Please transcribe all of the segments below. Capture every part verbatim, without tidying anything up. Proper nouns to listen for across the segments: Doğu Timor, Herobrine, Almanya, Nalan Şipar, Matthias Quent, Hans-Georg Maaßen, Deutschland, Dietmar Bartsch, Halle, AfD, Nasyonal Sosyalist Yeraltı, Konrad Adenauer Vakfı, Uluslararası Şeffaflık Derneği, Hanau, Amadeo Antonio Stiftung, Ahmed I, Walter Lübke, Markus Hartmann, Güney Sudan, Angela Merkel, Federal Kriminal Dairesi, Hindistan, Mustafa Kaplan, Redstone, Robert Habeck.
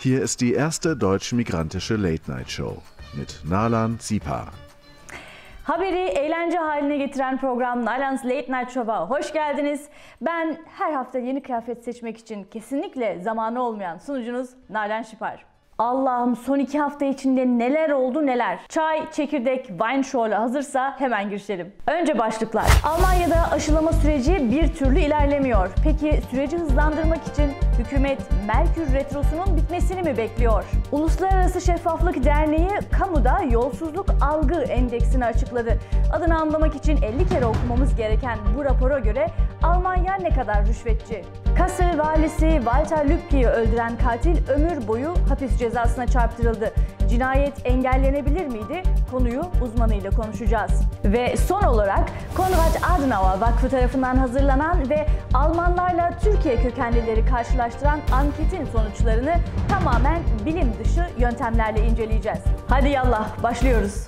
Hier ist die erste deutsch-migrantische Late-Night-Show mit Nalan Şipar. Haberi eğlence haline getiren program Nalan's Late Night Show'a hoş geldiniz. Ben her hafta yeni kıyafet seçmek için kesinlikle zamanı olmayan sunucunuz Nalan Şipar. Allah'ım, son iki hafta içinde neler oldu neler. Çay, çekirdek, wine show'la hazırsa hemen girişelim. Önce başlıklar. Almanya'da aşılama süreci bir türlü ilerlemiyor. Peki süreci hızlandırmak için hükümet Merkür Retrosu'nun bitmesini mi bekliyor? Uluslararası Şeffaflık Derneği Kamuda Yolsuzluk Algı Endeksini açıkladı. Adını anlamak için elli kere okumamız gereken bu rapora göre Almanya ne kadar rüşvetçi? Kassel valisi Walter Lübke'yi öldüren katil ömür boyu hapis cezasına çarptırıldı. Cinayet engellenebilir miydi? Konuyu uzmanıyla konuşacağız. Ve son olarak Konrad Adenauer Vakfı tarafından hazırlanan ve Almanlarla Türkiye kökenlileri karşılaştıran anketin sonuçlarını tamamen bilim dışı yöntemlerle inceleyeceğiz. Hadi yallah başlıyoruz.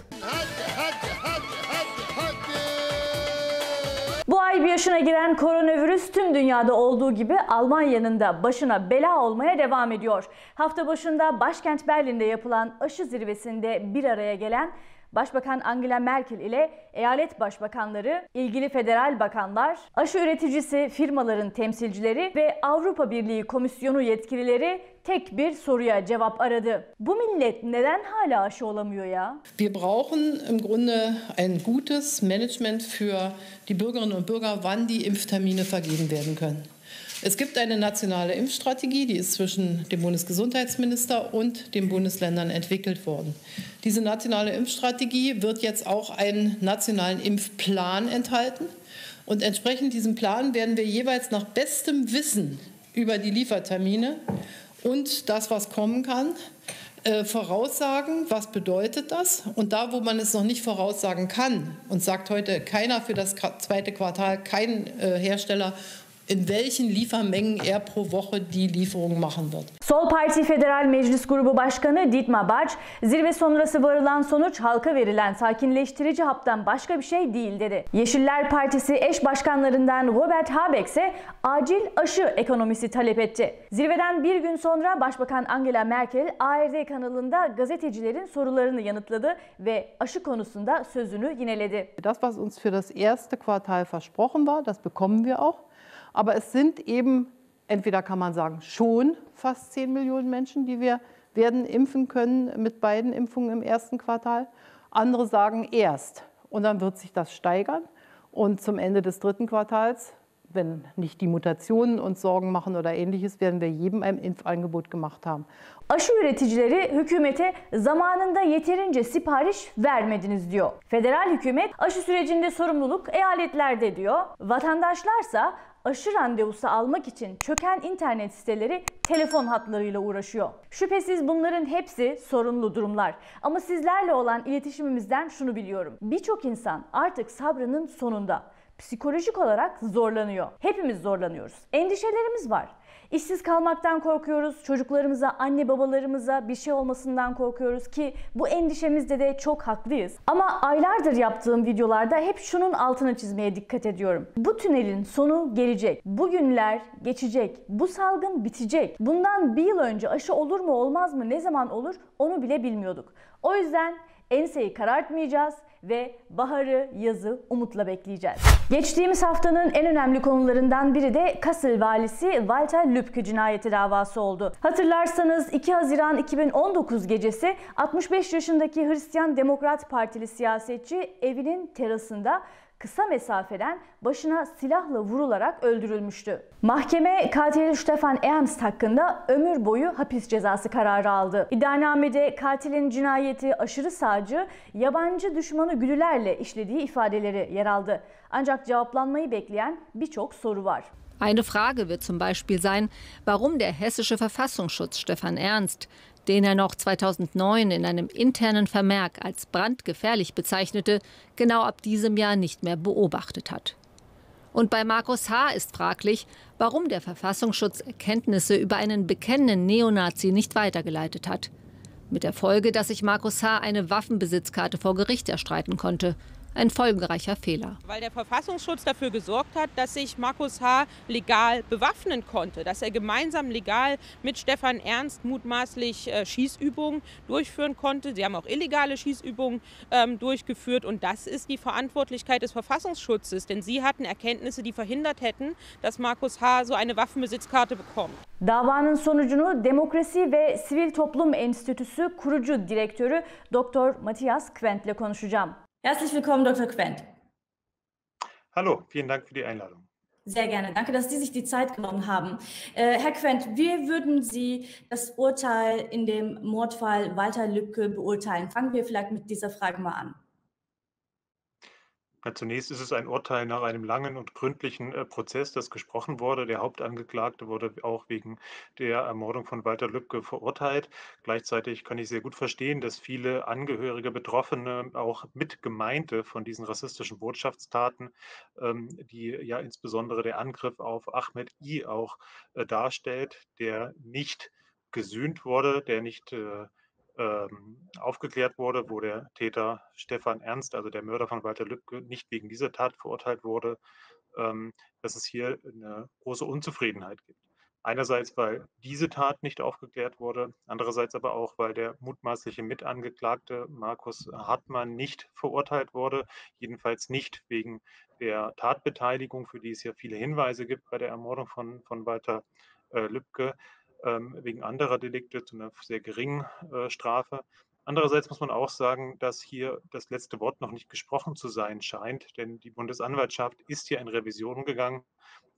Bu ay bir yaşına giren koronavirüs tüm dünyada olduğu gibi Almanya'nın da başına bela olmaya devam ediyor. Hafta başında başkent Berlin'de yapılan aşı zirvesinde bir araya gelen Başbakan Angela Merkel ile eyalet başbakanları, ilgili federal bakanlar, aşı üreticisi firmaların temsilcileri ve Avrupa Birliği Komisyonu yetkilileri tek bir soruya cevap aradı. Bu millet neden hala aşı olamıyor ya? Wir brauchen im Grunde ein gutes Management für die Bürgerinnen und Bürger, wann die Impftermine vergeben werden können. Es gibt eine nationale Impfstrategie, die ist zwischen dem Bundesgesundheitsminister und den Bundesländern entwickelt worden. Diese nationale Impfstrategie wird jetzt auch einen nationalen Impfplan enthalten. Und entsprechend diesem Plan werden wir jeweils nach bestem Wissen über die Liefertermine und das, was kommen kann, äh, voraussagen, was bedeutet das. Und da, wo man es noch nicht voraussagen kann, und sagt heute keiner für das zweite Quartal, kein äh, Hersteller, in welchen Liefermengen er pro Woche die Lieferung machen wird. Sol Parti Federal Meclis Grubu Başkanı Dietmar Bartsch, zirve sonrası varılan sonuç halka verilen sakinleştirici haptan başka bir şey değil dedi. Yeşiller Partisi eş başkanlarından Robert Habeck ise acil aşı ekonomisi talep etti. Zirveden bir gün sonra Başbakan Angela Merkel A R D kanalında gazetecilerin sorularını yanıtladı ve aşı konusunda sözünü yineledi. Das, was uns für das erste Quartal versprochen war, das bekommen wir auch. Aber es sind eben, entweder kann man sagen, schon fast zehn Millionen Menschen, die wir werden impfen können mit beiden Impfungen im ersten Quartal. Andere sagen erst, und dann wird sich das steigern. Und zum Ende des dritten Quartals, wenn nicht die Mutationen uns Sorgen machen oder Ähnliches, werden wir jedem ein Impfangebot gemacht haben. Aşı üreticileri hükümete zamanında yeterince sipariş vermediniz diyor. Federal hükümet aşı sürecinde sorumluluk eyaletlerde diyor. Vatandaşlarsa aşı randevusu almak için çöken internet siteleri telefon hatlarıyla uğraşıyor. Şüphesiz bunların hepsi sorunlu durumlar. Ama sizlerle olan iletişimimizden şunu biliyorum. Birçok insan artık sabrının sonunda. Psikolojik olarak zorlanıyor. Hepimiz zorlanıyoruz. Endişelerimiz var. İşsiz kalmaktan korkuyoruz, çocuklarımıza, anne babalarımıza bir şey olmasından korkuyoruz ki bu endişemizde de çok haklıyız. Ama aylardır yaptığım videolarda hep şunun altını çizmeye dikkat ediyorum. Bu tünelin sonu gelecek. Bu günler geçecek. Bu salgın bitecek. Bundan bir yıl önce aşı olur mu olmaz mı, ne zaman olur onu bile bilmiyorduk. O yüzden enseyi karartmayacağız ve baharı, yazı umutla bekleyeceğiz. Geçtiğimiz haftanın en önemli konularından biri de Kassel valisi Walter Lübke cinayeti davası oldu. Hatırlarsanız iki Haziran iki bin on dokuz gecesi altmış beş yaşındaki Hristiyan Demokrat Partili siyasetçi evinin terasında kısa mesafeden başına silahla vurularak öldürülmüştü. Mahkeme katil Stephan Ernst hakkında ömür boyu hapis cezası kararı aldı. İddianamede katilin cinayeti aşırı sağcı, yabancı düşmanı güdülerle işlediği ifadeleri yer aldı. Ancak cevaplanmayı bekleyen birçok soru var. Eine Frage wird zum Beispiel sein, warum der hessische Verfassungsschutz Stephan Ernst, den er noch zweitausendneun in einem internen Vermerk als brandgefährlich bezeichnete, genau ab diesem Jahr nicht mehr beobachtet hat. Und bei Markus H. ist fraglich, warum der Verfassungsschutz Erkenntnisse über einen bekennenden Neonazi nicht weitergeleitet hat. Mit der Folge, dass sich Markus H. eine Waffenbesitzkarte vor Gericht erstreiten konnte. Ein folgenreicher Fehler. Weil der Verfassungsschutz dafür gesorgt hat, dass sich Markus H. legal bewaffnen konnte, dass er gemeinsam legal mit Stephan Ernst mutmaßlich äh, Schießübungen durchführen konnte. Sie haben auch illegale Schießübungen ähm, durchgeführt und das ist die Verantwortlichkeit des Verfassungsschutzes, denn sie hatten Erkenntnisse, die verhindert hätten, dass Markus H. so eine Waffenbesitzkarte bekommt. Davanın sonucunu Demokrasi ve Sivil Toplum Enstitüsü kurucu direktörü Doktor Matthias Quent'le konuşacağım. Herzlich willkommen, Doktor Quent. Hallo, vielen Dank für die Einladung. Sehr gerne, danke, dass Sie sich die Zeit genommen haben. Äh, Herr Quent, wie würden Sie das Urteil in dem Mordfall Walter Lübke beurteilen? Fangen wir vielleicht mit dieser Frage mal an. Ja, zunächst ist es ein Urteil nach einem langen und gründlichen äh, Prozess, das gesprochen wurde. Der Hauptangeklagte wurde auch wegen der Ermordung von Walter Lübke verurteilt. Gleichzeitig kann ich sehr gut verstehen, dass viele Angehörige, Betroffene, auch Mitgemeinte von diesen rassistischen Botschaftstaten, ähm, die ja insbesondere der Angriff auf Ahmed I auch äh, darstellt, der nicht gesühnt wurde, der nicht äh, aufgeklärt wurde, wo der Täter Stephan Ernst, also der Mörder von Walter Lübke, nicht wegen dieser Tat verurteilt wurde, dass es hier eine große Unzufriedenheit gibt. Einerseits, weil diese Tat nicht aufgeklärt wurde, andererseits aber auch, weil der mutmaßliche Mitangeklagte Markus Hartmann nicht verurteilt wurde, jedenfalls nicht wegen der Tatbeteiligung, für die es ja viele Hinweise gibt bei der Ermordung von, von Walter äh, Lübke, wegen anderer Delikte zu einer sehr geringen äh, Strafe. Andererseits muss man auch sagen, dass hier das letzte Wort noch nicht gesprochen zu sein scheint, denn die Bundesanwaltschaft ist hier in Revision gegangen.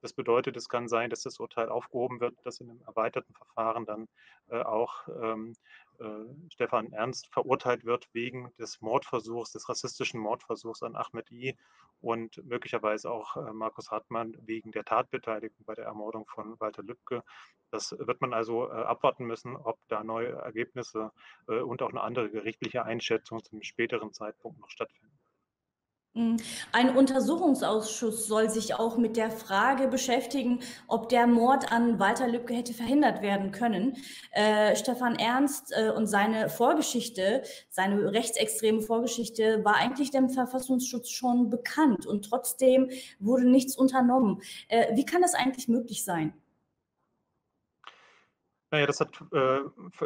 Das bedeutet, es kann sein, dass das Urteil aufgehoben wird, dass in einem erweiterten Verfahren dann äh, auch ähm, äh, Stephan Ernst verurteilt wird wegen des Mordversuchs, des rassistischen Mordversuchs an Ahmed I und möglicherweise auch äh, Markus Hartmann wegen der Tatbeteiligung bei der Ermordung von Walter Lübke. Das wird man also äh, abwarten müssen, ob da neue Ergebnisse äh, und auch eine andere gerichtliche Einschätzung zum späteren Zeitpunkt noch stattfinden. Ein Untersuchungsausschuss soll sich auch mit der Frage beschäftigen, ob der Mord an Walter Lübke hätte verhindert werden können. Äh, Stephan Ernst äh, und seine Vorgeschichte, seine rechtsextreme Vorgeschichte, war eigentlich dem Verfassungsschutz schon bekannt und trotzdem wurde nichts unternommen. Äh, wie kann das eigentlich möglich sein? Naja, das hat, äh,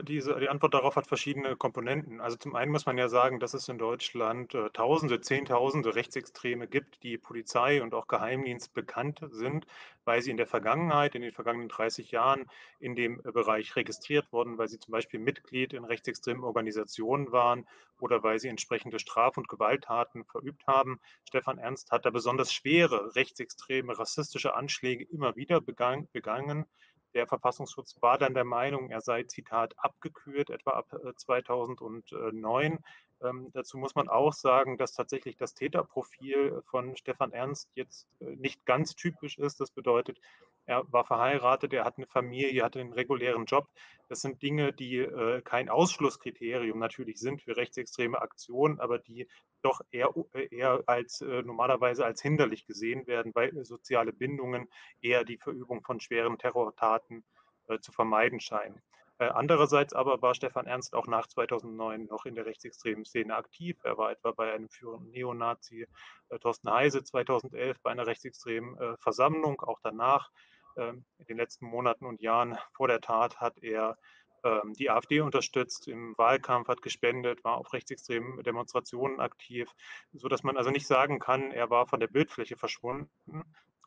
diese, die Antwort darauf hat verschiedene Komponenten. Also zum einen muss man ja sagen, dass es in Deutschland äh, Tausende, Zehntausende Rechtsextreme gibt, die Polizei und auch Geheimdienst bekannt sind, weil sie in der Vergangenheit, in den vergangenen dreißig Jahren in dem äh, Bereich registriert wurden, weil sie zum Beispiel Mitglied in rechtsextremen Organisationen waren oder weil sie entsprechende Straf- und Gewalttaten verübt haben. Stephan Ernst hat da besonders schwere rechtsextreme, rassistische Anschläge immer wieder begangen, begangen. Der Verfassungsschutz war dann der Meinung, er sei, Zitat, abgekühlt, etwa ab zweitausendneun. Ähm, dazu muss man auch sagen, dass tatsächlich das Täterprofil von Stephan Ernst jetzt nicht ganz typisch ist. Das bedeutet, er war verheiratet, er hat eine Familie, hatte einen regulären Job. Das sind Dinge, die äh, kein Ausschlusskriterium natürlich sind für rechtsextreme Aktionen, aber die doch eher, eher als äh, normalerweise als hinderlich gesehen werden, weil soziale Bindungen eher die Verübung von schweren Terrortaten äh, zu vermeiden scheinen. Äh, andererseits aber war Stephan Ernst auch nach zweitausendneun noch in der rechtsextremen Szene aktiv. Er war etwa bei einem führenden Neonazi äh, Thorsten Heise zweitausendelf bei einer rechtsextremen äh, Versammlung, auch danach. In den letzten Monaten und Jahren vor der Tat hat er ähm, die AfD unterstützt, im Wahlkampf hat gespendet, war auf rechtsextremen Demonstrationen aktiv, sodass man also nicht sagen kann, er war von der Bildfläche verschwunden.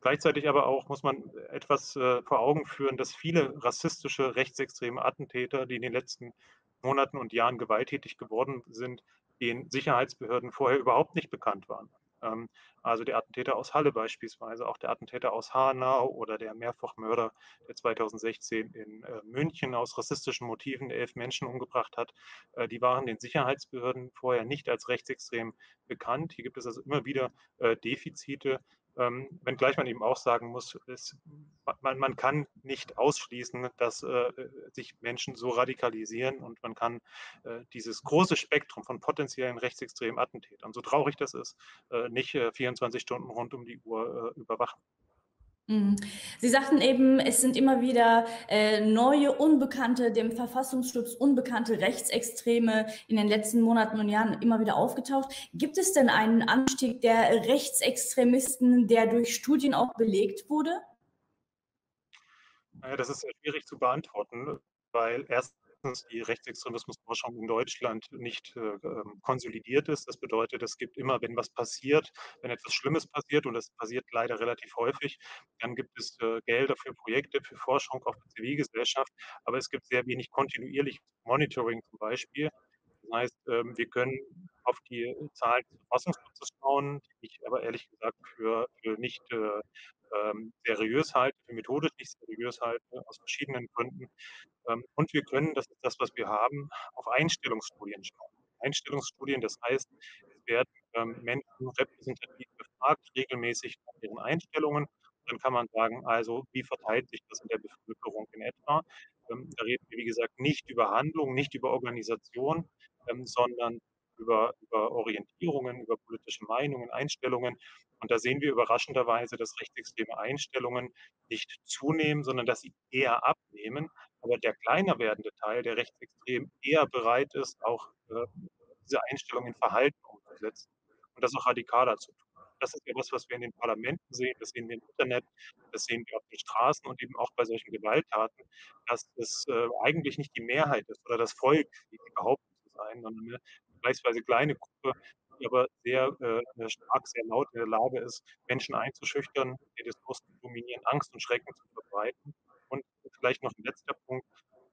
Gleichzeitig aber auch muss man etwas äh, vor Augen führen, dass viele rassistische, rechtsextreme Attentäter, die in den letzten Monaten und Jahren gewalttätig geworden sind, den Sicherheitsbehörden vorher überhaupt nicht bekannt waren. Also der Attentäter aus Halle beispielsweise, auch der Attentäter aus Hanau oder der Mehrfachmörder, der zweitausendsechzehn in München aus rassistischen Motiven elf Menschen umgebracht hat, die waren den Sicherheitsbehörden vorher nicht als rechtsextrem bekannt. Hier gibt es also immer wieder Defizite, wenngleich man eben auch sagen muss, es, man, man kann nicht ausschließen, dass äh, sich Menschen so radikalisieren und man kann äh, dieses große Spektrum von potenziellen rechtsextremen Attentätern, so traurig das ist, äh, nicht äh, vierundzwanzig Stunden rund um die Uhr äh, überwachen. Sie sagten eben, es sind immer wieder äh, neue, unbekannte, dem Verfassungsschutz unbekannte Rechtsextreme in den letzten Monaten und Jahren immer wieder aufgetaucht. Gibt es denn einen Anstieg der Rechtsextremisten, der durch Studien auch belegt wurde? Naja, das ist sehr schwierig zu beantworten, weil erstens die Rechtsextremismusforschung in Deutschland nicht äh, konsolidiert ist. Das bedeutet, es gibt immer, wenn was passiert, wenn etwas Schlimmes passiert, und das passiert leider relativ häufig, dann gibt es äh, Gelder für Projekte, für Forschung, auch für Zivilgesellschaft, aber es gibt sehr wenig kontinuierliches Monitoring zum Beispiel. Das heißt, äh, wir können auf die Zahlen des Verfassungsschutzes schauen, die ich aber ehrlich gesagt für, für nicht äh, Ähm, seriös halte, für methodisch nicht seriös halte, aus verschiedenen Gründen. Ähm, und wir können, das ist das, was wir haben, auf Einstellungsstudien schauen. Einstellungsstudien, das heißt, es werden ähm, Menschen repräsentativ befragt, regelmäßig nach ihren Einstellungen. Dann kann man sagen, also wie verteilt sich das in der Bevölkerung in etwa? Ähm, da reden wir, wie gesagt, nicht über Handlungen, nicht über Organisation, ähm, sondern Über, über Orientierungen, über politische Meinungen, Einstellungen. Und da sehen wir überraschenderweise, dass rechtsextreme Einstellungen nicht zunehmen, sondern dass sie eher abnehmen. Aber der kleiner werdende Teil der Rechtsextremen eher bereit ist, auch äh, diese Einstellung in Verhalten umzusetzen und das auch radikaler zu tun. Das ist ja das, was wir in den Parlamenten sehen, das sehen wir im Internet, das sehen wir auf den Straßen und eben auch bei solchen Gewalttaten, dass es äh, eigentlich nicht die Mehrheit ist oder das Volk, die behaupten zu sein, sondern eine vergleichsweise kleine Gruppe, die aber sehr äh, stark, sehr laut in der Lage ist, Menschen einzuschüchtern, den Diskurs zu dominieren, Angst und Schrecken zu verbreiten. Und vielleicht noch ein letzter Punkt.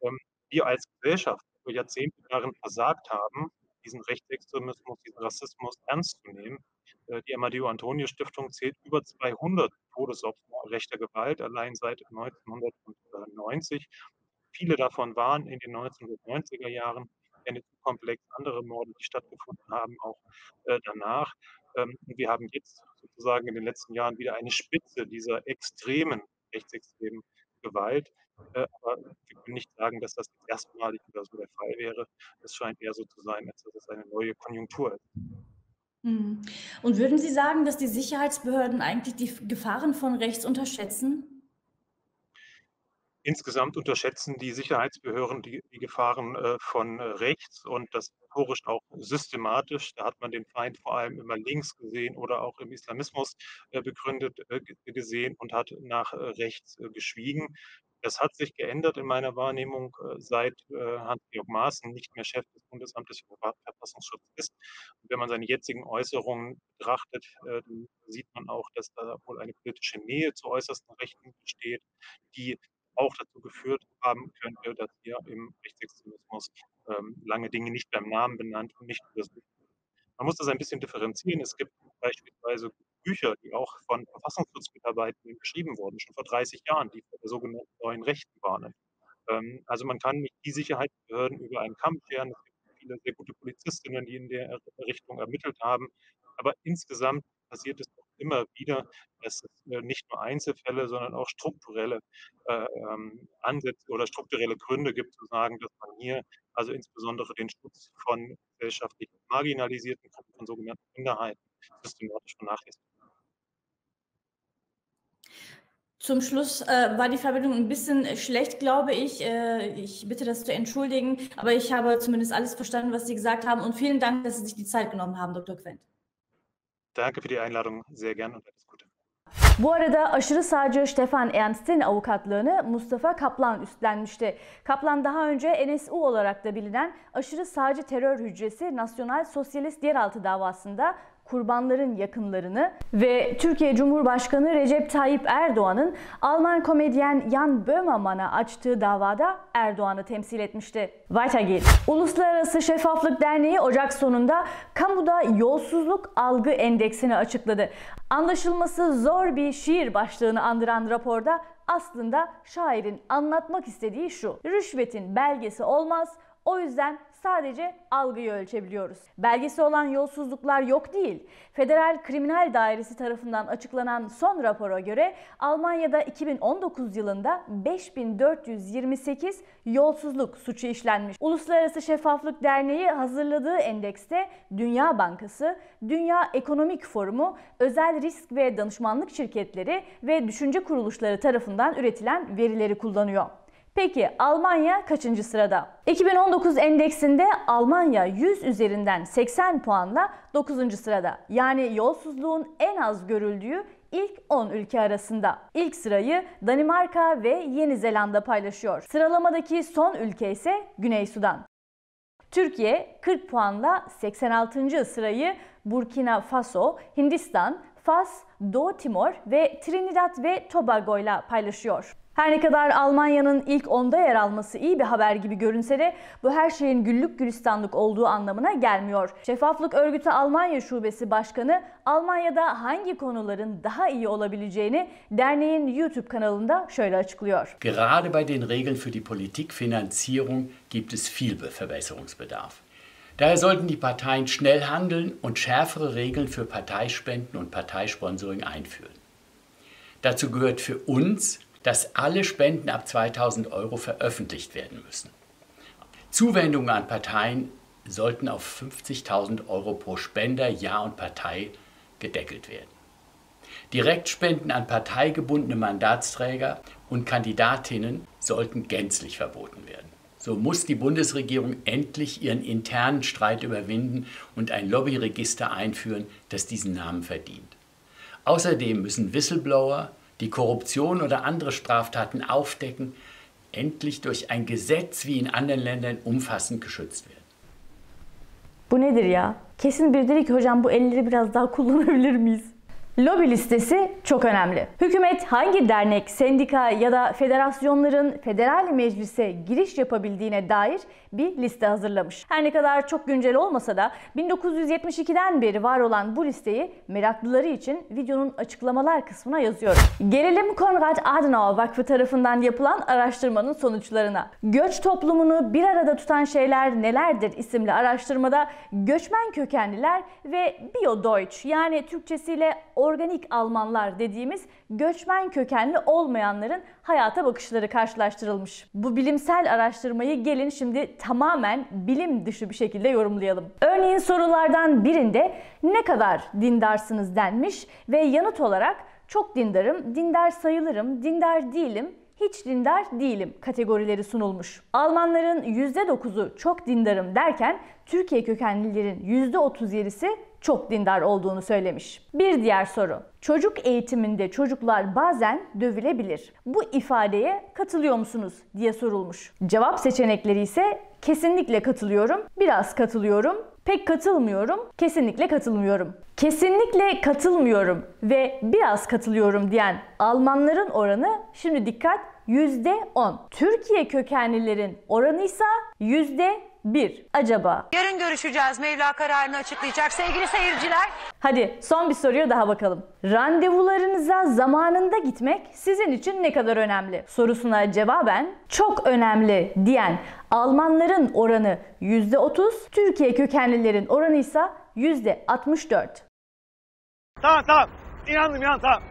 Ähm, wir als Gesellschaft über Jahrzehnte darin versagt haben, diesen Rechtsextremismus, diesen Rassismus ernst zu nehmen. Äh, die Amadeo Antonio Stiftung zählt über zweihundert Todesopfer rechter Gewalt, allein seit neunzehnhundertneunzig. Viele davon waren in den neunzehnhundertneunziger Jahren. N S U-Komplex, andere Morde, die stattgefunden haben, auch äh, danach. Ähm, wir haben jetzt sozusagen in den letzten Jahren wieder eine Spitze dieser extremen, rechtsextremen Gewalt. Äh, aber wir können nicht sagen, dass das jetzt erstmalig oder so der Fall wäre. Es scheint eher so zu sein, als dass es eine neue Konjunktur ist. Und würden Sie sagen, dass die Sicherheitsbehörden eigentlich die Gefahren von rechts unterschätzen? Insgesamt unterschätzen die Sicherheitsbehörden die, die Gefahren äh, von rechts und das historisch auch systematisch. Da hat man den Feind vor allem immer links gesehen oder auch im Islamismus äh, begründet äh, gesehen und hat nach äh, rechts äh, geschwiegen. Das hat sich geändert in meiner Wahrnehmung, äh, seit äh, Hans-Georg Maaßen nicht mehr Chef des Bundesamtes für Verfassungsschutz ist. Und wenn man seine jetzigen Äußerungen betrachtet, äh, dann sieht man auch, dass da wohl eine politische Nähe zu äußersten Rechten besteht, die auch dazu geführt haben könnte, dass hier im Rechtsextremismus ähm, lange Dinge nicht beim Namen benannt und nicht untersucht werden. Man muss das ein bisschen differenzieren. Es gibt beispielsweise Bücher, die auch von Verfassungsschutzmitarbeitenden geschrieben wurden, schon vor dreißig Jahren, die vor der sogenannten neuen Rechten warnen. Ähm, also man kann nicht die Sicherheitsbehörden über einen Kamm scheren. Es gibt viele sehr gute Polizistinnen, die in der Richtung ermittelt haben. Aber insgesamt passiert es immer wieder, dass es nicht nur Einzelfälle, sondern auch strukturelle äh, Ansätze oder strukturelle Gründe gibt, zu sagen, dass man hier also insbesondere den Schutz von gesellschaftlich marginalisierten Gruppen, von sogenannten Minderheiten, systematisch vernachlässigt. Zum Schluss äh, war die Verbindung ein bisschen schlecht, glaube ich. Äh, ich bitte das zu entschuldigen, aber ich habe zumindest alles verstanden, was Sie gesagt haben. Und vielen Dank, dass Sie sich die Zeit genommen haben, Doktor Quent. Danke für die Einladung. Sehr gerne und alles Gute. Bu arada aşırı sağcı Stephan Ernst'in avukatlığını Mustafa Kaplan üstlenmişti. Kaplan daha önce N S U olarak da bilinen aşırı sağcı terör hücresi Nasyonal Sosyalist Yeraltı davasında kurbanların yakınlarını ve Türkiye Cumhurbaşkanı Recep Tayyip Erdoğan'ın Alman komedyen Jan Böhmermann'a açtığı davada Erdoğan'ı temsil etmişti. Weiter geht's. Uluslararası Şeffaflık Derneği Ocak sonunda Kamuda Yolsuzluk Algı Endeksini açıkladı. Anlaşılması zor bir şiir başlığını andıran raporda aslında şairin anlatmak istediği şu: rüşvetin belgesi olmaz, O yüzden sadece algıyı ölçebiliyoruz. Belgesi olan yolsuzluklar yok değil. Federal Kriminal Dairesi tarafından açıklanan son rapora göre Almanya'da iki bin on dokuz yılında beş bin dört yüz yirmi sekiz yolsuzluk suçu işlenmiş. Uluslararası Şeffaflık Derneği hazırladığı endekste Dünya Bankası, Dünya Ekonomik Forumu, özel risk ve danışmanlık şirketleri ve düşünce kuruluşları tarafından üretilen verileri kullanıyor. Peki Almanya kaçıncı sırada? iki bin on dokuz endeksinde Almanya yüz üzerinden seksen puanla dokuzuncu sırada. Yani yolsuzluğun en az görüldüğü ilk on ülke arasında. İlk sırayı Danimarka ve Yeni Zelanda paylaşıyor. Sıralamadaki son ülke ise Güney Sudan. Türkiye kırk puanla seksen altıncı sırayı Burkina Faso, Hindistan, Fas, Doğu Timor ve Trinidad ve Tobago ile paylaşıyor. Her ne kadar Almanya'nın ilk onda yer alması iyi bir haber gibi görünse de bu her şeyin güllük gülistanlık olduğu anlamına gelmiyor. Şeffaflık Örgütü Almanya Şubesi Başkanı Almanya'da hangi konuların daha iyi olabileceğini derneğin YouTube kanalında şöyle açıklıyor. Gerade bei den Regeln für die Politikfinanzierung gibt es viel Verbesserungsbedarf. Daher sollten die Parteien schnell handeln und schärfere Regeln für Parteispenden und Parteisponsoring einführen. Dazu gehört für uns, dass alle Spenden ab zweitausend Euro veröffentlicht werden müssen. Zuwendungen an Parteien sollten auf fünfzigtausend Euro pro Spender, Jahr und Partei gedeckelt werden. Direktspenden an parteigebundene Mandatsträger und Kandidatinnen sollten gänzlich verboten werden. So muss die Bundesregierung endlich ihren internen Streit überwinden und ein Lobbyregister einführen, das diesen Namen verdient. Außerdem müssen Whistleblower die Korruption oder andere Straftaten aufdecken, endlich durch ein Gesetz wie in anderen Ländern umfassend geschützt werden. Bu nedir ya? Kesin bir dedi ki hocam bu elleri biraz daha kullanabilir miyiz? Lobi listesi çok önemli. Hükümet hangi dernek, sendika ya da federasyonların federal meclise giriş yapabildiğine dair bir liste hazırlamış. Her ne kadar çok güncel olmasa da bin dokuz yüz yetmiş ikiden beri var olan bu listeyi meraklıları için videonun açıklamalar kısmına yazıyorum. Gelelim Konrad Adenauer Vakfı tarafından yapılan araştırmanın sonuçlarına. Göç toplumunu bir arada tutan şeyler nelerdir isimli araştırmada göçmen kökenliler ve Biodeutsch yani Türkçesiyle organik Almanlar dediğimiz göçmen kökenli olmayanların hayata bakışları karşılaştırılmış. Bu bilimsel araştırmayı gelin şimdi tamamen bilim dışı bir şekilde yorumlayalım. Örneğin sorulardan birinde ne kadar dindarsınız denmiş ve yanıt olarak çok dindarım, dindar sayılırım, dindar değilim, hiç dindar değilim kategorileri sunulmuş. Almanların yüzde dokuzu çok dindarım derken Türkiye kökenlilerin yüzde otuz yedisi çok dindar olduğunu söylemiş. Bir diğer soru. Çocuk eğitiminde çocuklar bazen dövülebilir. Bu ifadeye katılıyor musunuz diye sorulmuş. Cevap seçenekleri ise kesinlikle katılıyorum, biraz katılıyorum, pek katılmıyorum, kesinlikle katılmıyorum. Kesinlikle katılmıyorum ve biraz katılıyorum diyen Almanların oranı şimdi dikkat yüzde on. Türkiye kökenlilerin oranıysa yüzde bir. Acaba? Yarın görüşeceğiz. Mevla kararını açıklayacak sevgili seyirciler. Hadi son bir soruya daha bakalım. Randevularınıza zamanında gitmek sizin için ne kadar önemli? Sorusuna cevaben çok önemli diyen Almanların oranı yüzde otuz, Türkiye kökenlilerin oranı ise yüzde altmış dört. Tamam tamam. İnandım ya tamam.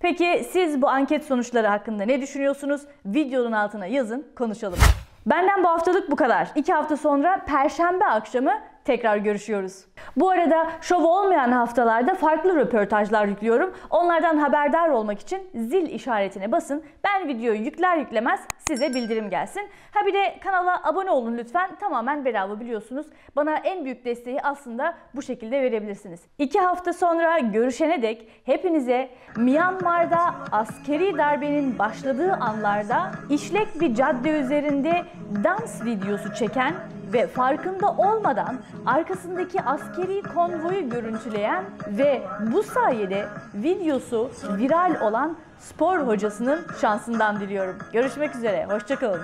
Peki siz bu anket sonuçları hakkında ne düşünüyorsunuz? Videonun altına yazın, konuşalım. Benden bu haftalık bu kadar. İki hafta sonra Perşembe akşamı tekrar görüşüyoruz. Bu arada şov olmayan haftalarda farklı röportajlar yüklüyorum. Onlardan haberdar olmak için zil işaretine basın. Ben videoyu yükler yüklemez size bildirim gelsin. Ha bir de kanala abone olun lütfen. Tamamen bedava biliyorsunuz. Bana en büyük desteği aslında bu şekilde verebilirsiniz. İki hafta sonra görüşene dek hepinize Myanmar'da askeri darbenin başladığı anlarda işlek bir cadde üzerinde dans videosu çeken ve farkında olmadan arkasındaki askeri konvoyu görüntüleyen ve bu sayede videosu viral olan spor hocasının şansından diliyorum. Görüşmek üzere, hoşça kalın.